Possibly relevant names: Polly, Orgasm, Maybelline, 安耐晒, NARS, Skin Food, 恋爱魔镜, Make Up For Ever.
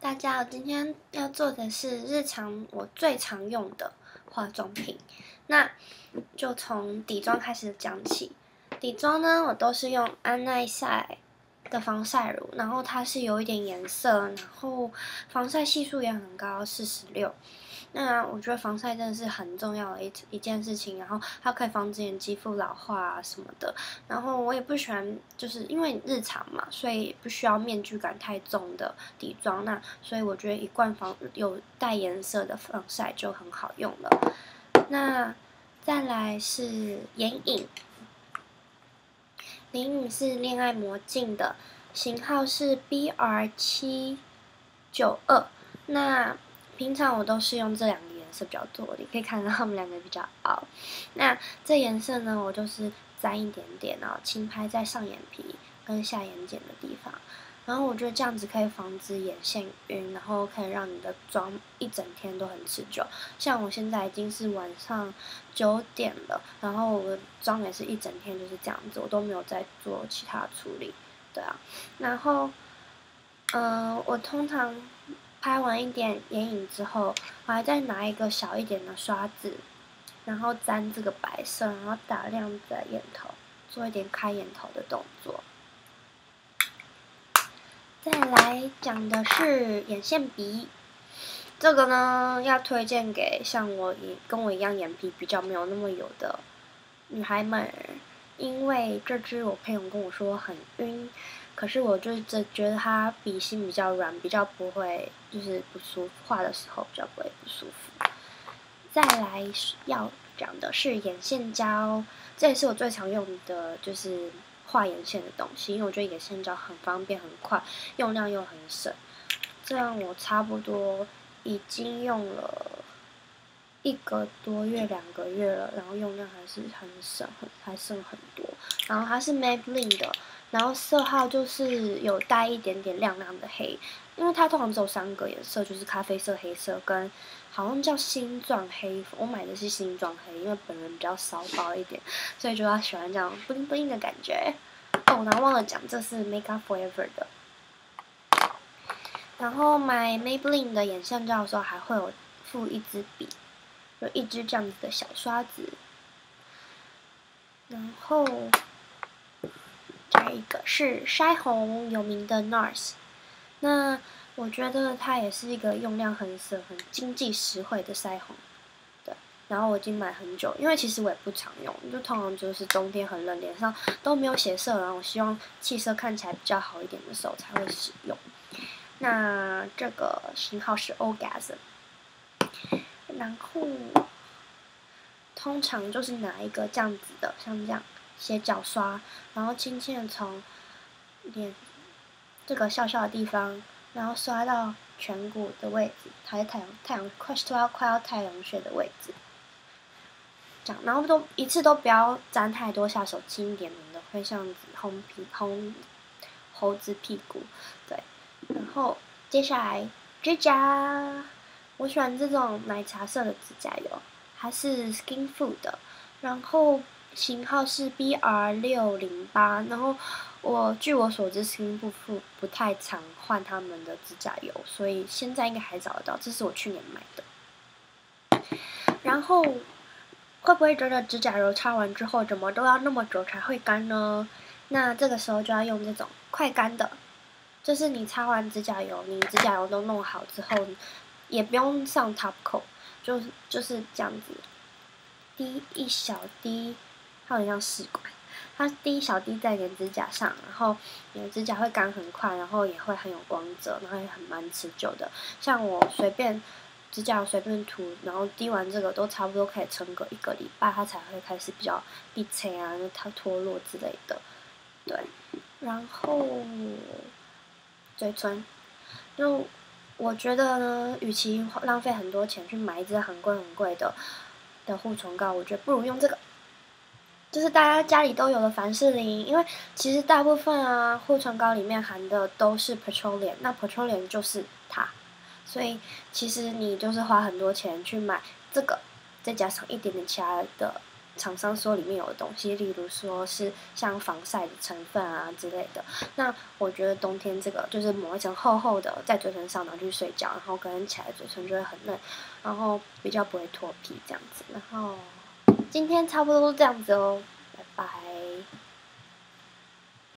大家，我今天要做的是日常我最常用的化妆品，那就从底妆开始讲起。底妆呢，我都是用安耐晒的防晒乳，然后它是有一点颜色，然后防晒系数也很高，46。那我觉得防晒真的是很重要的一件事情，然后它可以防止你肌肤老化啊什么的。然后我也不喜欢，就是因为日常嘛，所以不需要面具感太重的底妆。那所以我觉得一罐有带颜色的防晒就很好用了。那再来是眼影。 眼影是恋爱魔镜的，型号是 BR792。那平常我都是用这两个颜色比较多，你可以看到它们两个比较凹。那这颜色呢，我就是沾一点点，然后轻拍在上眼皮跟下眼睑的地方。然后我觉得这样子可以防止眼线晕，然后可以让你的妆一整天都很持久。像我现在已经是晚上9点了，然后我的妆也是一整天就是这样子，我都没有再做其他的处理。对啊，然后，我通常拍完一点眼影之后，我还再拿一个小一点的刷子，然后沾这个白色，然后打亮在眼头，做一点开眼头的动作。 再来讲的是眼线笔，这个呢要推荐给像我跟我一样眼皮比较没有那么油的女孩们，因为这支我朋友跟我说很晕，可是我就觉得它笔芯比较软，比较不会就是不舒服，画的时候比较不会不舒服。再来要讲的是眼线胶，这也是我最常用的，就是 画眼线的东西，因为我觉得眼线胶很方便、很快，用量又很省。这样我差不多已经用了1个多月、2个月了，然后用量还是很省，还剩很多。然后它是 Maybelline 的，然后色号就是有带一点点亮亮的黑，因为它通常只有3个颜色，就是咖啡色、黑色跟 好像叫星状黑，我买的是星状黑，因为本人比较骚包一点，所以就要喜欢这样 bling bling 的感觉。哦，然后忘了讲，这是 Make Up For Ever 的。然后买 Maybelline 的眼线胶的时候，还会有附一支笔，有一支这样子的小刷子。然后再一个是腮红，有名的 NARS。那 我觉得它也是一个用量很省、很经济实惠的腮红，对。然后我已经买很久，因为其实我也不常用，就通常就是冬天很冷，脸上都没有血色，然后我希望气色看起来比较好一点的时候才会使用。那这个型号是 Orgasm， 然后通常就是拿一个这样子的，像这样斜角刷，然后轻轻的从脸这个笑笑的地方 然后刷到颧骨的位置，还是太阳快要太阳穴的位置，这样，然后一次都不要沾太多，下手轻一点的，会像猴子屁股，对。然后接下来指甲，我喜欢这种奶茶色的指甲油，它是 Skin Food 的，然后型号是 BR608， 然后 据我所知，Skin Food不太常换他们的指甲油，所以现在应该还找得到。这是我去年买的。然后，会不会觉得指甲油擦完之后，怎么都要那么久才会干呢？那这个时候就要用这种快干的，就是你擦完指甲油，你指甲油都弄好之后，也不用上 top coat， 就是这样子，滴一小滴，它很像试管。 它滴一小滴在你的指甲上，然后你的指甲会干很快，然后也会很有光泽，然后也很蛮持久的。像我随便指甲随便涂，然后滴完这个都差不多可以撑个1个礼拜，它才会开始比较闭层啊，它脱落之类的。对，然后嘴唇，就我觉得呢，与其浪费很多钱去买一支很贵的护唇膏，我觉得不如用这个。 就是大家家里都有的凡士林，因为其实大部分啊护唇膏里面含的都是 petroleum， 那 petroleum 就是它，所以其实你就是花很多钱去买这个，再加上一点点其他的厂商说里面有的东西，例如说是像防晒的成分啊之类的。那我觉得冬天这个就是抹一层厚厚的在嘴唇上，然后去睡觉，然后可能起来嘴唇就会很嫩，然后比较不会脱皮这样子。然后今天差不多都这样子哦，拜拜。